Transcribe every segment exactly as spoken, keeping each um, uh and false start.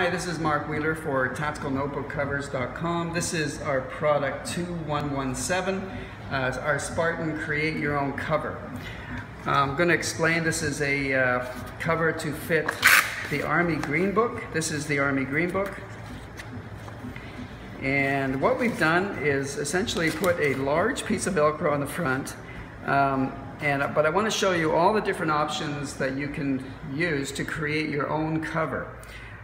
Hi, this is Mark Wheeler for Tactical Notebook Covers dot com. This is our product two one one seven, uh, our Spartan Create Your Own Cover. I'm going to explain this is a uh, cover to fit the Army Greenbook. This is the Army Greenbook. And what we've done is essentially put a large piece of Velcro on the front. Um, and, but I want to show you all the different options that you can use to create your own cover.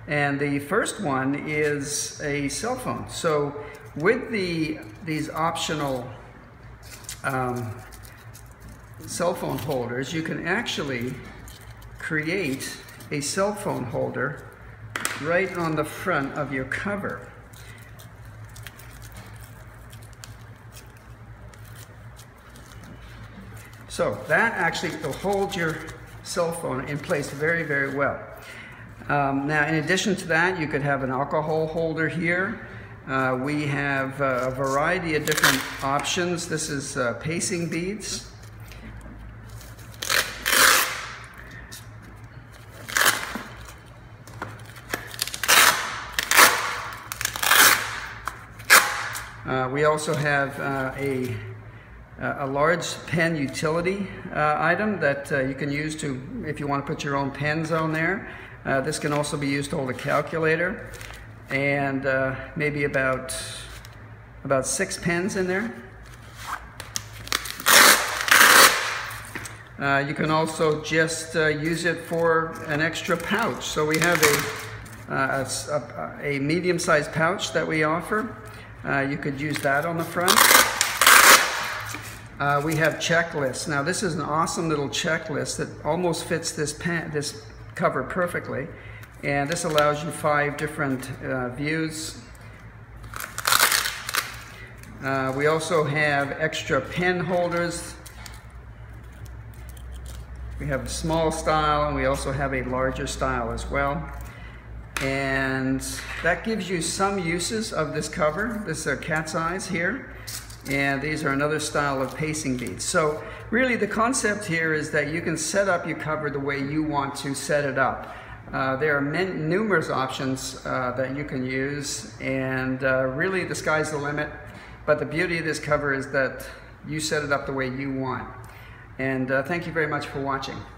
And the first one is a cell phone. So with the these optional um, cell phone holders, you can actually create a cell phone holder right on the front of your cover. So that actually will hold your cell phone in place very, very well. Um, now, in addition to that, you could have an alcohol holder here. Uh, we have uh, a variety of different options. This is uh, pacing beads. Uh, we also have uh, a Uh, a large pen utility uh, item that uh, you can use to, if you want to put your own pens on there. Uh, this can also be used to hold a calculator, and uh, maybe about about six pens in there. Uh, you can also just uh, use it for an extra pouch. So we have a, uh, a, a medium-sized pouch that we offer. Uh, you could use that on the front. Uh, we have checklists. Now, this is an awesome little checklist that almost fits this pen, this cover perfectly, and this allows you five different uh, views. Uh, we also have extra pen holders. We have a small style, and we also have a larger style as well. And that gives you some uses of this cover. This is a cat's eyes here. And these are another style of pacing beads. So really the concept here is that you can set up your cover the way you want to set it up. Uh, there are many, numerous options uh, that you can use, and uh, really the sky's the limit. But the beauty of this cover is that you set it up the way you want. And uh, thank you very much for watching.